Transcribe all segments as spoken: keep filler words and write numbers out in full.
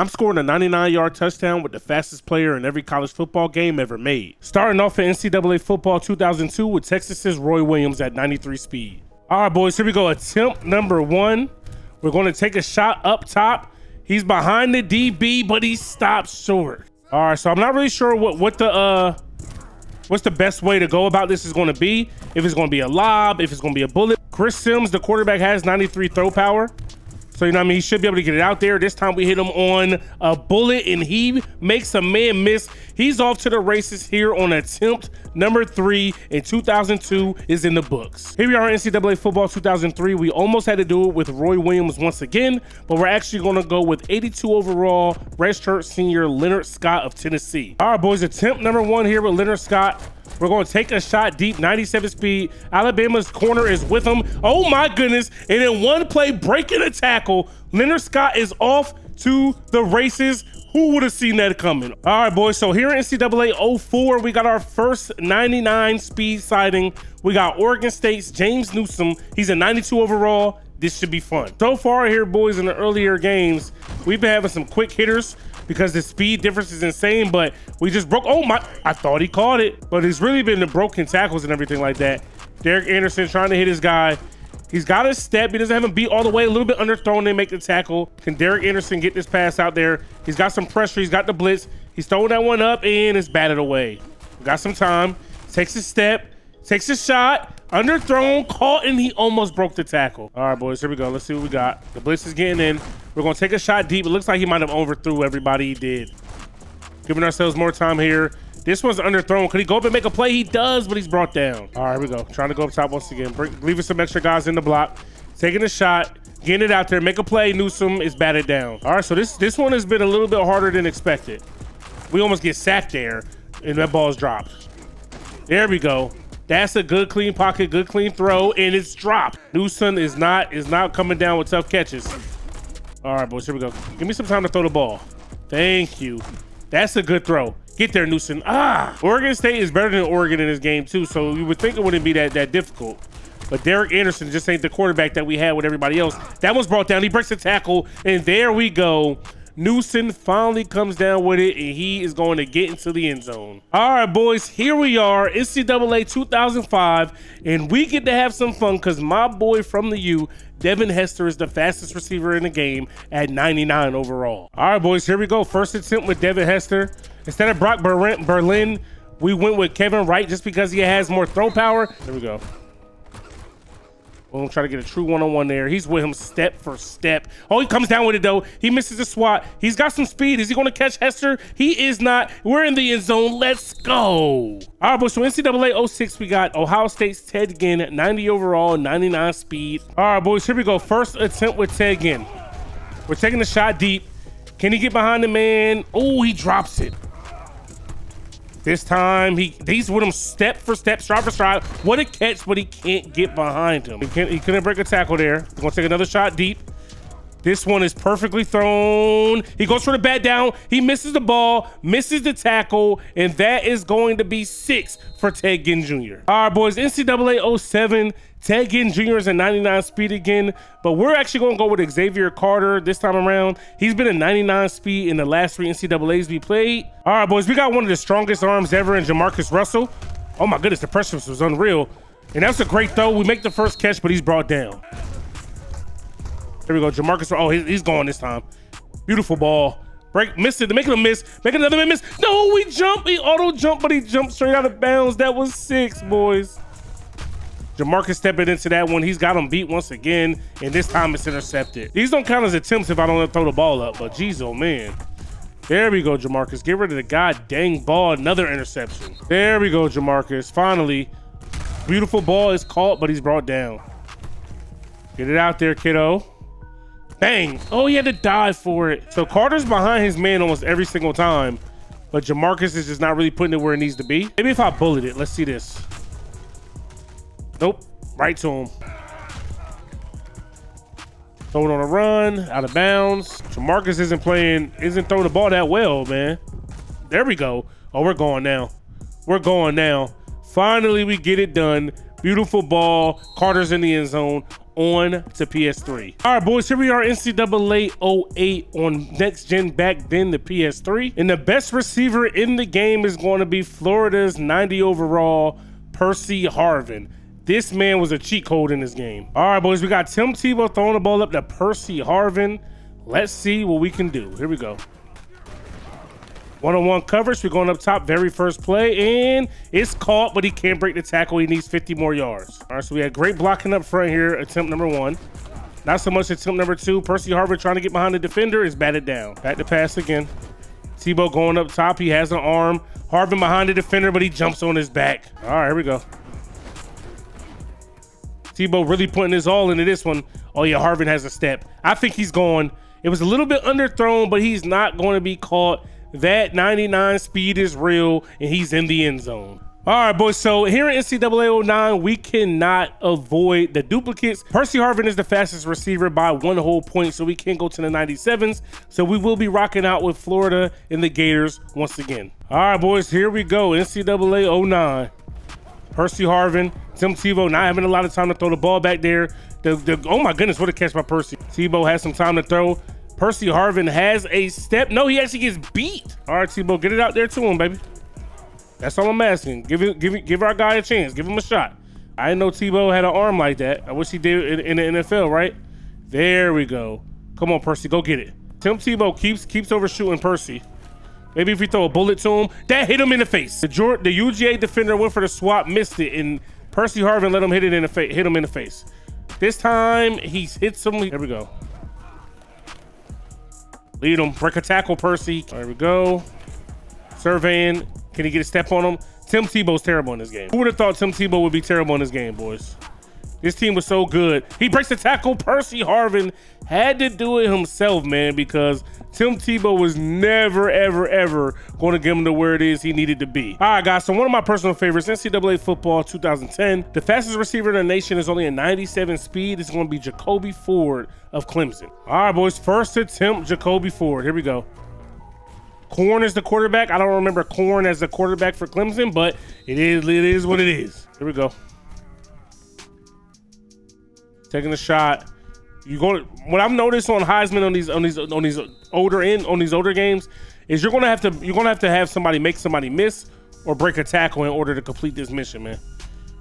I'm scoring a ninety-nine yard touchdown with the fastest player in every college football game ever made. Starting off in N C double A football two thousand two with Texas's Roy Williams at ninety-three speed. All right, boys, here we go. Attempt number one. We're going to take a shot up top. He's behind the D B, but he stops short. All right, so I'm not really sure what, what the, uh, what's the best way to go about this is going to be. If it's going to be a lob, if it's going to be a bullet. Chris Sims, the quarterback, has ninety-three throw power. So, you know what I mean? He should be able to get it out there. This time we hit him on a bullet and he makes a man miss. He's off to the races here on attempt number three in two thousand two is in the books. Here we are in N C double A football two thousand three. We almost had to do it with Roy Williams once again, but we're actually going to go with eighty-two overall redshirt senior Leonard Scott of Tennessee. All right, boys, attempt number one here with Leonard Scott. We're going to take a shot deep, ninety-seven speed. Alabama's corner is with him. Oh my goodness. And in one play, breaking a tackle, Leonard Scott is off to the races. Who would have seen that coming? All right, boys. So here in N C double A oh four, we got our first ninety-nine speed sighting. We got Oregon State's James Newson. He's a ninety-two overall. This should be fun. So far here, boys, in the earlier games, we've been having some quick hitters because the speed difference is insane, but we just broke. Oh my, I thought he caught it, but it's really been the broken tackles and everything like that. Derek Anderson trying to hit his guy. He's got a step. He doesn't have him beat all the way. A little bit underthrown. They make the tackle. Can Derek Anderson get this pass out there? He's got some pressure. He's got the blitz. He's throwing that one up and it's batted away. We got some time. Takes a step. Takes a shot. Underthrown. Caught and he almost broke the tackle. All right, boys. Here we go. Let's see what we got. The blitz is getting in. We're going to take a shot deep. It looks like he might have overthrew everybody he did. Giving ourselves more time here. This one's underthrown. Could he go up and make a play? He does, but he's brought down. All right, here we go. Trying to go up top once again. Bring, leaving some extra guys in the block. Taking a shot. Getting it out there. Make a play. Newsom is batted down. All right, so this, this one has been a little bit harder than expected. We almost get sacked there, and that ball's dropped. There we go. That's a good clean pocket, good clean throw, and it's dropped. Newsom is not, is not coming down with tough catches. All right, boys, here we go. Give me some time to throw the ball. Thank you. That's a good throw. Get there, Newsom. Ah! Oregon State is better than Oregon in this game, too, so you would think it wouldn't be that, that difficult. But Derek Anderson just ain't the quarterback that we had with everybody else. That one's brought down. He breaks the tackle, and there we go. Newsom finally comes down with it, and he is going to get into the end zone. All right, boys, here we are, N C double A two thousand five, and we get to have some fun because my boy from the U, Devin Hester, is the fastest receiver in the game at ninety-nine overall. All right, boys, here we go. First attempt with Devin Hester. Instead of Brock Berlin, we went with Kevin Wright just because he has more throw power. There we go. We're gonna try to get a true one-on-one there. He's with him step for step. Oh, he comes down with it, though. He misses the swat. He's got some speed. Is he gonna catch Hester? He is not. We're in the end zone. Let's go. All right, boys, so N C double A oh six, we got Ohio State's Ted Ginn, ninety overall, ninety-nine speed. All right, boys, here we go. First attempt with Ted Ginn. We're taking the shot deep. Can he get behind the man? Oh, he drops it. This time, he he's with him step for step, stride for stride. What a catch, but he can't get behind him. He, can't, he couldn't break a tackle there. He's going to take another shot deep. This one is perfectly thrown. He goes for the bat down. He misses the ball, misses the tackle, and that is going to be six for Ted Ginn Junior All right, boys, N C double A oh seven. Ted Ginn Junior is a ninety-nine speed again, but we're actually going to go with Xavier Carter this time around. He's been a ninety-nine speed in the last three N C double A's we played. All right, boys, we got one of the strongest arms ever in Jamarcus Russell. Oh, my goodness, the pressure was unreal. And that's a great throw. We make the first catch, but he's brought down. Here we go, Jamarcus. Oh, he's gone this time. Beautiful ball. Break, missed it, making a miss, making another miss. No, we jump, he auto jumped, but he jumped straight out of bounds. That was six, boys. Jamarcus stepping into that one. He's got him beat once again, and this time it's intercepted. These don't count as attempts if I don't throw the ball up, but geez, oh man. There we go, Jamarcus. Get rid of the god dang ball, another interception. There we go, Jamarcus. Finally, beautiful ball is caught, but he's brought down. Get it out there, kiddo. Bang. Oh, he had to dive for it. So Carter's behind his man almost every single time, but Jamarcus is just not really putting it where it needs to be. Maybe if I bullet it, let's see this. Nope, right to him. Throw it on a run, out of bounds. Jamarcus isn't playing, isn't throwing the ball that well, man. There we go. Oh, we're going now. We're going now. Finally, we get it done. Beautiful ball. Carter's in the end zone. on to P S three. All right, boys, here we are, N C double A oh eight on next gen, back then the P S three. And the best receiver in the game is going to be Florida's ninety overall, Percy Harvin. This man was a cheat code in this game. All right, boys, we got Tim Tebow throwing the ball up to Percy Harvin. Let's see what we can do. Here we go. One-on-one coverage. We're going up top, very first play, and it's caught, but he can't break the tackle. He needs fifty more yards. All right, so we had great blocking up front here. Attempt number one. Not so much attempt number two. Percy Harvin trying to get behind the defender is batted down. Back to pass again. Tebow going up top. He has an arm. Harvin behind the defender, but he jumps on his back. All right, here we go. Tebow really putting his all into this one. Oh, yeah, Harvin has a step. I think he's gone. It was a little bit underthrown, but he's not going to be caught. That ninety-nine speed is real, and he's in the end zone. All right, boys, so here in N C double A oh nine, we cannot avoid the duplicates. Percy Harvin is the fastest receiver by one whole point, so we can't go to the ninety-sevens. So we will be rocking out with Florida and the Gators once again. All right, boys, here we go, N C double A oh nine. Percy Harvin, Tim Tebow not having a lot of time to throw the ball back there. The, the, oh, my goodness, what a catch by Percy. Tebow has some time to throw. Percy Harvin has a step. No, he actually gets beat. All right, Tebow, get it out there to him, baby. That's all I'm asking. Give it, give it, give our guy a chance. Give him a shot. I didn't know Tebow had an arm like that. I wish he did in, in the N F L, right? There we go. Come on, Percy, go get it. Tim Tebow keeps keeps overshooting Percy. Maybe if we throw a bullet to him, that hit him in the face. The, the U G A defender went for the swap, missed it, and Percy Harvin let him hit it in the face. Hit him in the face. This time he hits him. There we go. Lead him. Break a tackle, Percy. There we go. Surveying. Can he get a step on him? Tim Tebow's terrible in this game. Who would have thought Tim Tebow would be terrible in this game, boys? This team was so good. He breaks the tackle. Percy Harvin had to do it himself, man, because Tim Tebow was never, ever, ever going to get him to where it is he needed to be. All right, guys, so one of my personal favorites, N C double A football two thousand ten. The fastest receiver in the nation is only a ninety-seven speed. It's going to be Jacoby Ford of Clemson. All right, boys, first attempt, Jacoby Ford. Here we go. Korn is the quarterback. I don't remember Korn as the quarterback for Clemson, but it is, it is what it is. Here we go. Taking a shot. You go to, what I've noticed on Heisman on these on these on these older end on these older games is you're gonna have to you're gonna have to have somebody make somebody miss or break a tackle in order to complete this mission, man.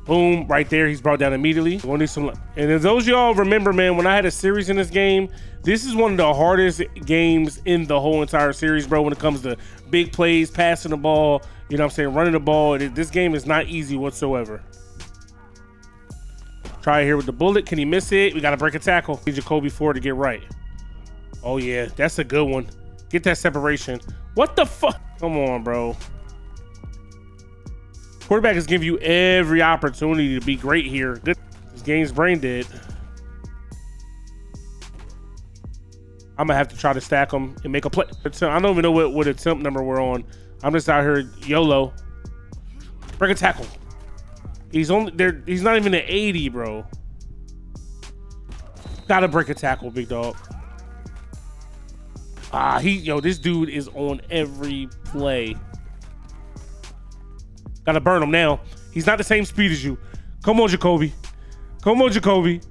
Boom, right there, he's brought down immediately. We're gonna need some, and if those y'all remember, man, when I had a series in this game, this is one of the hardest games in the whole entire series, bro. When it comes to big plays, passing the ball, you know what I'm saying, running the ball. This game is not easy whatsoever. Try here with the bullet. Can he miss it? We got to break a tackle. Need Jacoby Ford to get right. Oh, yeah. That's a good one. Get that separation. What the fuck? Come on, bro. Quarterback is giving you every opportunity to be great here. Good. This game's brain dead. I'm going to have to try to stack them and make a play. I don't even know what, what attempt number we're on. I'm just out here YOLO. Break a tackle. He's only there. He's not even an eighty, bro. Gotta break a tackle, big dog. Ah, he yo, this dude is on every play. Gotta burn him now. He's not the same speed as you. Come on, Jacoby. Come on, Jacoby.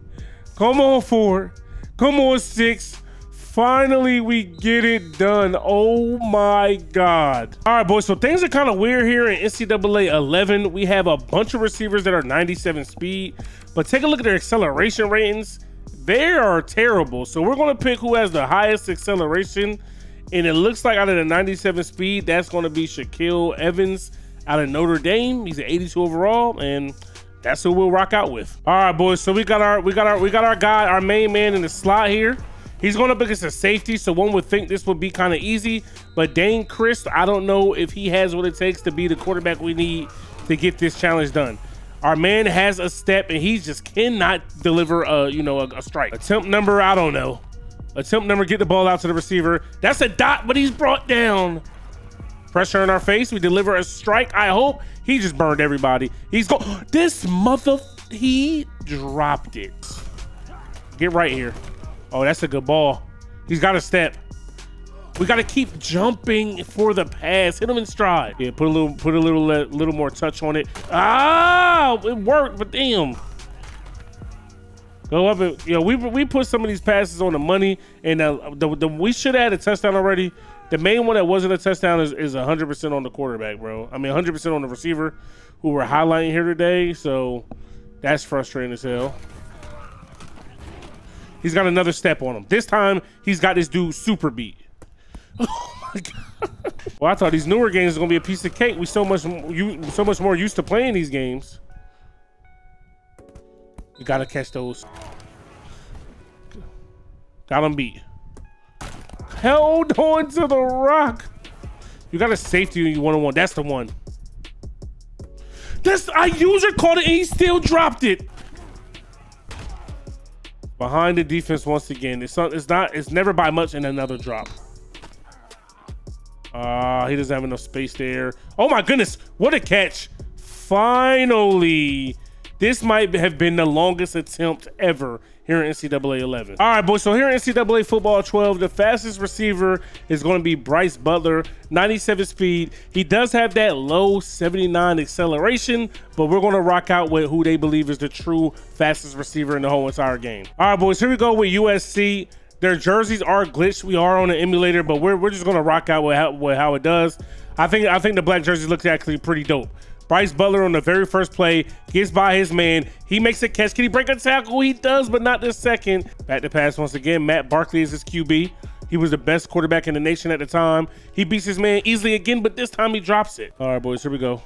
Come on, four. Come on, six. Finally, we get it done. Oh my God. All right, boys, so things are kind of weird here in N C double A eleven. We have a bunch of receivers that are ninety-seven speed, but take a look at their acceleration ratings. They are terrible. So we're gonna pick who has the highest acceleration, and it looks like out of the ninety-seven speed, that's gonna be Shaquille Evans out of Notre Dame. He's an eighty-two overall, and that's who we'll rock out with. All right, boys, so we got our, we got our, we got our guy, our main man in the slot here. He's going up against a safety, so one would think this would be kind of easy. But Dane Christ, I don't know if he has what it takes to be the quarterback we need to get this challenge done. Our man has a step, and he just cannot deliver a, you know, a, a strike. Attempt number, I don't know. Attempt number, get the ball out to the receiver. That's a dot, but he's brought down. Pressure in our face. We deliver a strike, I hope. He just burned everybody. He's going. This mother, he dropped it. Get right here. Oh, that's a good ball. He's got a step. We got to keep jumping for the pass. Hit him in stride. Yeah, put a little, put a little, little more touch on it. Ah, it worked, but damn. Go up and, you know, we we put some of these passes on the money, and the, the, the we should have had a touchdown already. The main one that wasn't a touchdown is, is one hundred percent on the quarterback, bro. I mean, one hundred percent on the receiver who we're highlighting here today, so that's frustrating as hell. He's got another step on him. This time, he's got this dude super beat. Oh, my God. Well, I thought these newer games was going to be a piece of cake. We so much, you, so much more used to playing these games. You got to catch those. Got him beat. Held on to the rock. You got a safety when you one-on-one. That's the one. That's, I user caught it and he still dropped it. Behind the defense once again. It's not, it's not, it's never by much in another drop. Ah, uh, he doesn't have enough space there. Oh my goodness, what a catch. Finally. This might have been the longest attempt ever here in N C double A eleven. All right, boys, so here in N C double A football twelve, the fastest receiver is going to be Bryce Butler, ninety-seven speed. He does have that low seventy-nine acceleration, but we're going to rock out with who they believe is the true fastest receiver in the whole entire game. All right, boys, here we go with U S C. Their jerseys are glitched. We are on an emulator, but we're, we're just going to rock out with how, with how it does. I think, I think the black jersey looks actually pretty dope. Bryce Butler on the very first play gets by his man. He makes a catch. Can he break a tackle? He does, but not this second. Back to pass once again. Matt Barkley is his Q B. He was the best quarterback in the nation at the time. He beats his man easily again, but this time he drops it. All right, boys, here we go.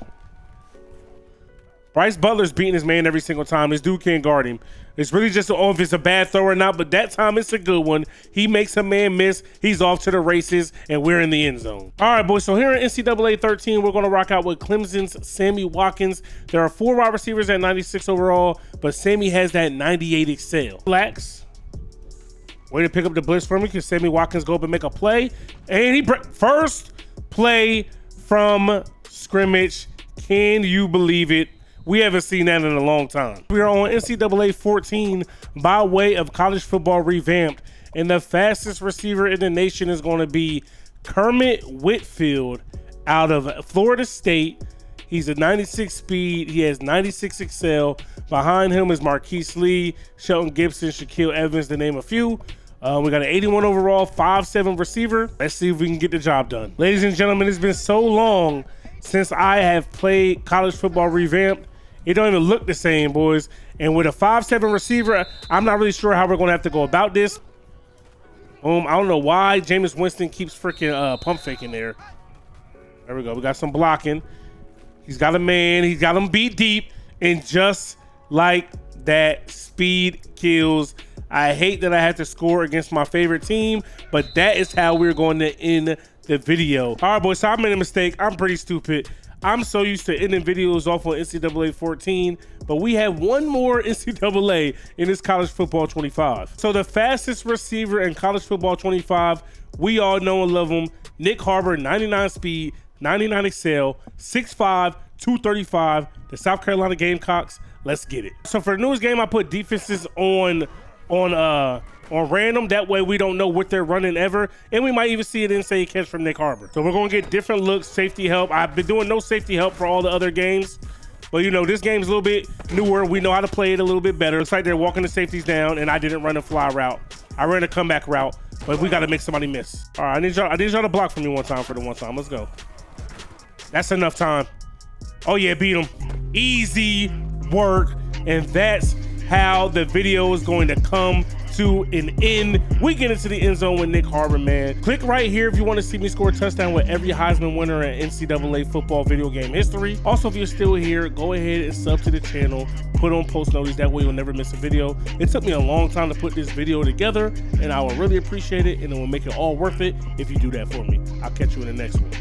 Bryce Butler's beating his man every single time. This dude can't guard him. It's really just oh, if it's a bad throw or not, but that time it's a good one. He makes a man miss. He's off to the races, and we're in the end zone. All right, boys, so here in N C double A thirteen, we're going to rock out with Clemson's Sammy Watkins. There are four wide receivers at ninety-six overall, but Sammy has that ninety-eight excel. Relax. Way to pick up the blitz for me because Sammy Watkins go up and make a play. And he first play from scrimmage. Can you believe it? We haven't seen that in a long time. We are on N C double A fourteen by way of college football revamped, and the fastest receiver in the nation is going to be Kermit Whitfield out of Florida State. He's a ninety-six speed. He has ninety-six excel. Behind him is Marquise Lee, Shelton Gibson, Shaquille Evans, to name a few. Uh, we got an eighty-one overall, five seven receiver. Let's see if we can get the job done. Ladies and gentlemen, it's been so long since I have played college football revamped. It don't even look the same, boys. And with a five seven receiver, I'm not really sure how we're going to have to go about this. Um, I don't know why Jameis Winston keeps freaking uh, pump faking there. There we go. We got some blocking. He's got a man. He's got him beat deep. And just like that, speed kills. I hate that I had to score against my favorite team, but that is how we're going to end the video. All right, boys, so I made a mistake. I'm pretty stupid. I'm so used to ending videos off on N C double A fourteen, but we have one more N C double A in this college football twenty-five. So the fastest receiver in college football twenty-five, we all know and love him, Nick Harbor, ninety-nine speed, ninety-nine excel, six five, two thirty-five, the South Carolina Gamecocks. Let's get it. So for the newest game, I put defenses on on uh on random. That way we don't know what they're running ever, and we might even see an inside catch from Nick Harbor. So we're gonna get different looks, safety help. I've been doing no safety help for all the other games, but you know, this game's a little bit newer. We know how to play it a little bit better. It's like they're walking the safeties down, and I didn't run a fly route. I ran a comeback route, but we got to make somebody miss. All right, I need y'all I need y'all to block for me one time for the one time. Let's go. That's enough time. Oh yeah, beat him. Easy work. And that's how the video is going to come to an end. We get into the end zone with Nick Harbor, man. Click right here if you want to see me score a touchdown with every Heisman winner in N C double A football video game history. Also, if you're still here, go ahead and sub to the channel. Put on post notice. That way you'll never miss a video. It took me a long time to put this video together, and I would really appreciate it, and it will make it all worth it if you do that for me. I'll catch you in the next one.